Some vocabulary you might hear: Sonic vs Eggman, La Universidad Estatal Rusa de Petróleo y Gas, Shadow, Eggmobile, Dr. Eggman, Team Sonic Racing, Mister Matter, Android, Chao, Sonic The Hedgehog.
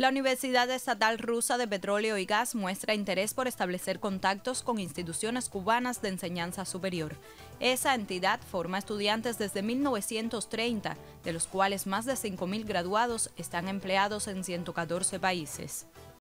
La Universidad Estatal Rusa de Petróleo y Gas muestra interés por establecer contactos con instituciones cubanas de enseñanza superior. Esa entidad forma estudiantes desde 1930, de los cuales más de 5.000 graduados están empleados en 114 países.